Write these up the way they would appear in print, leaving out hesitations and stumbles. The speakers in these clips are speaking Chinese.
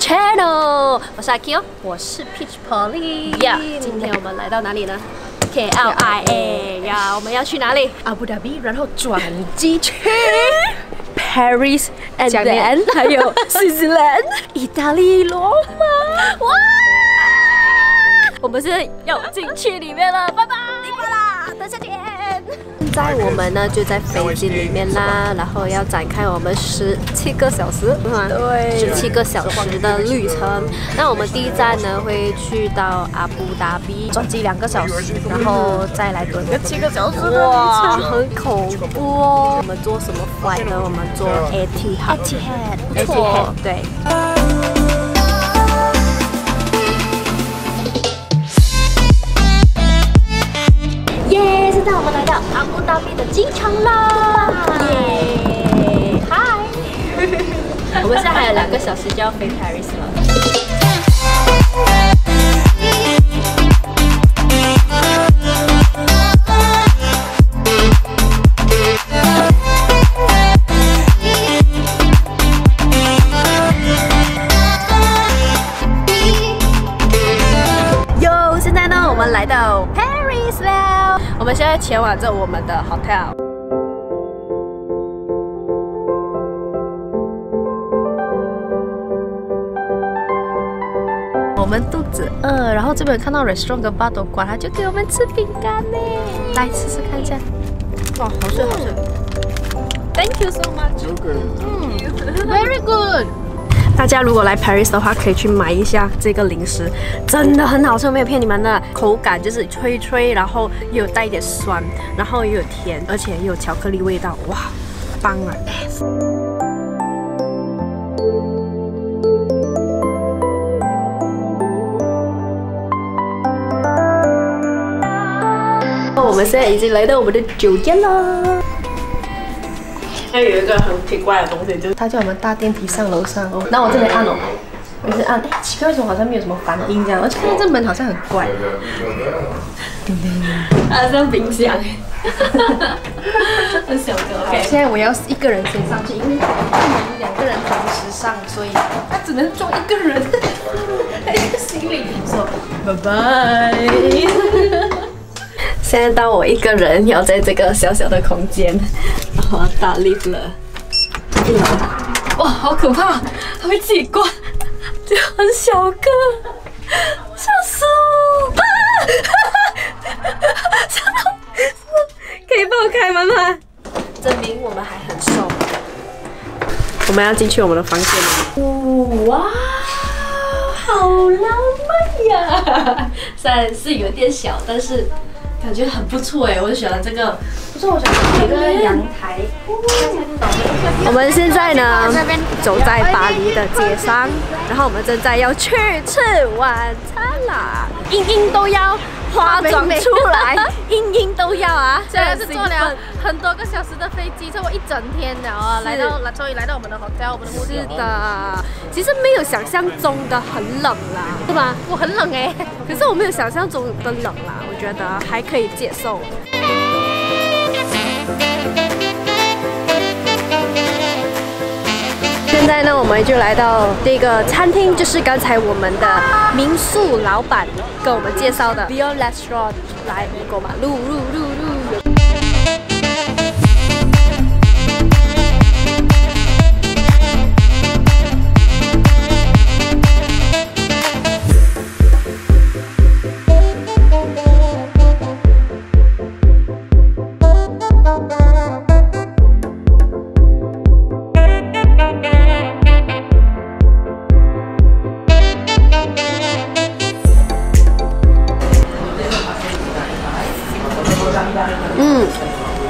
Channel， 我是 Akio， 我是 Peach Pauline。Yeah， 今天我们来到哪里呢 ？KLIA。呀，我们要去哪里？阿布达比，然后转机去 Paris， and then 还有 Switzerland， 意大利罗马。哇！我们现在要进去里面了，拜拜！辛苦啦，等下见。 现在我们呢就在飞机里面啦，然后要展开我们17个小时，对，17个小时的旅程。那我们第一站呢会去到阿布达比，转机2个小时，然后再来多7个小时的旅程。哇，很恐怖哦！我们坐什么 flight 呢？我们坐 Etihad， 不错，对。 现在我们来到阿布达比的机场啦！耶！嗨！我们现在还有2个小时就要飞 Paris 了。哟，现在呢，我们来到 Paris 啦！ 我们现在前往着我们的 hotel。我们肚子饿，然后这边看到 restaurant 跟 bar 都关，他就给我们吃饼干呢，来试试看一下。哇，好吃好吃 ！Thank you so much。Very good。 大家如果来 Paris 的话，可以去买一下这个零食，真的很好吃，我没有骗你们的。口感就是脆脆，然后又有带一点酸，然后又有甜，而且又有巧克力味道，哇，棒啊！我们现在已经来到我们的酒店了。 它有一个很奇怪的东西，就是它叫我们搭电梯上楼上哦。那我这边按哦，我是按，奇怪为什么好像没有什么反应这样？而且看到这门好像很怪，啊，像冰箱，很小个。OK， 现在我要一个人先上去，因为不能2个人同时上，所以它只能装一个人。一个行李说拜拜。现在到我一个人要在这个小小的空间。 我打 lift 了，哇，好可怕，还会自己关，就很小个，吓死我！啊，吓到，可以帮我开门吗？证明我们还很瘦。我们要进去我们的房间了。哇，好浪漫呀！虽然是有点小，但是。 感觉很不错哎，我就喜欢这个。不是，我想有个阳台。我们现在呢，走在巴黎的街上，然后我们正在要去吃晚餐啦。英英都要化妆出来，英英都要啊！虽然是坐了很多个小时的飞机，差不多一整天了啊，终于来到我们的 hotel， 我们的目的地。是的，其实没有想象中的很冷啦，是吧？我很冷哎，可是我没有想象中的冷啦，我觉得还可以接受。 现在呢，我们就来到这个餐厅，就是刚才我们的民宿老板跟我们介绍的 Villa Restaurant， 来过马路。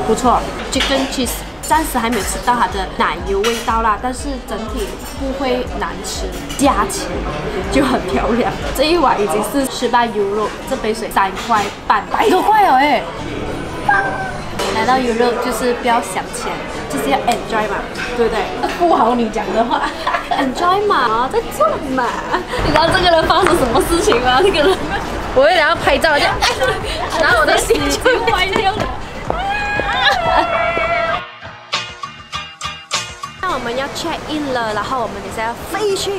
不错 ，chicken cheese 暂时还没有吃到它的奶油味道啦，但是整体不会难吃，价钱就很漂亮。这一碗已经是18 euro， 这杯水3块半，100多块哦哎。来到 Europe 就是不要想钱，就是要 enjoy 嘛，对不对？不好你讲的话。enjoy 嘛，在这嘛，你知道这个人发生什么事情吗？这个人，我为了要拍照就，然后我的心就歪掉了。那我们要 check in 了，然后我们等下要飞去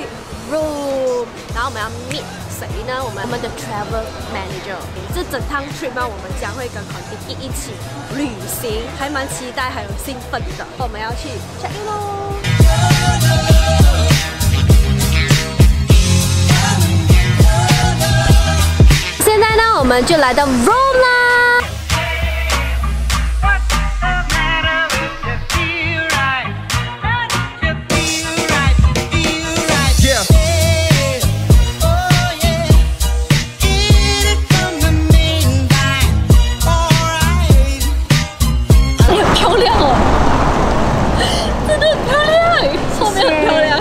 room， 然后我们要 meet 谁呢？我们的 travel manager。这整趟 trip 呢，我们将会跟 Contiki 一起旅行，还蛮期待，还有兴奋的。我们要去 check in 喽。 现在呢，我们就来到 Rome 啦。哎，很漂亮哦，真的很漂亮，后面很漂亮。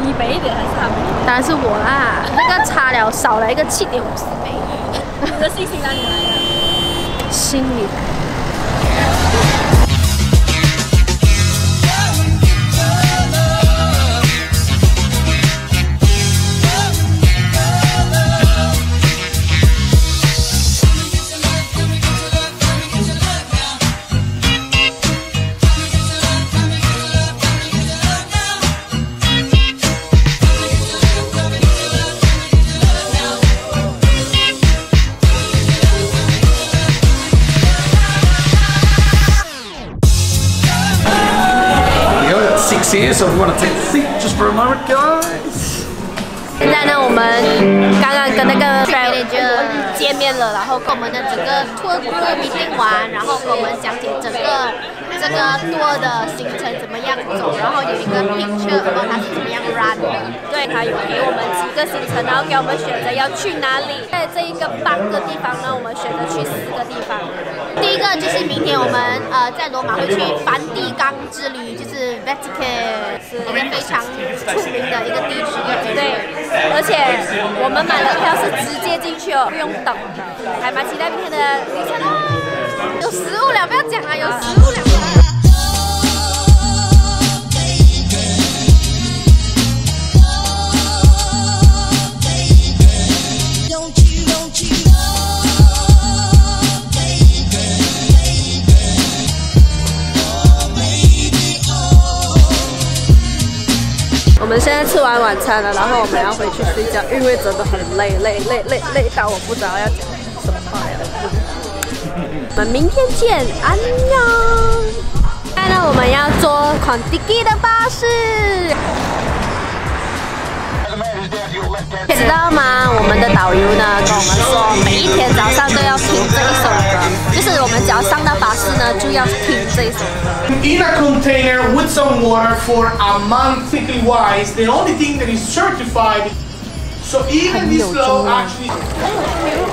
你美一点还是他美一点？当然是我啦。 差了，少了一个7.50杯。你的信心哪里来的？心里来。 So we want to take a seat just for a moment, guys. 现在呢，我们刚刚跟那个 manager 见面了，然后跟我们的整个 tour group meeting 完，然后跟我们讲解整个这个 tour 的行程怎么样走，然后有一个 picture 说他是怎么样 run 的。对，他有给我们几个行程，然后给我们选择要去哪里。在这一个8个地方呢，我们选择去4个地方。 第一个就是明天我们在罗马会去梵蒂冈之旅，就是 Vatican， 是一个非常出名的一个地区，对。而且我们买的票是直接进去哦，不用等的，还蛮期待明天的旅程啦。有食物了，不要讲啊，有食物了。 我们现在吃完晚餐了，然后我们要回去睡觉，因为真的很累到我不知道要讲什么话了。我们明天见，安妞。现在呢，我们要坐 Contiki 的巴士。知道吗？我们的导游呢跟我们说，每一天早上都要听这一首歌，就是我们只要上到巴士呢就要听这一首歌。 In a container with some water for a month, typically wise, the only thing that is certified. So even this flow actually.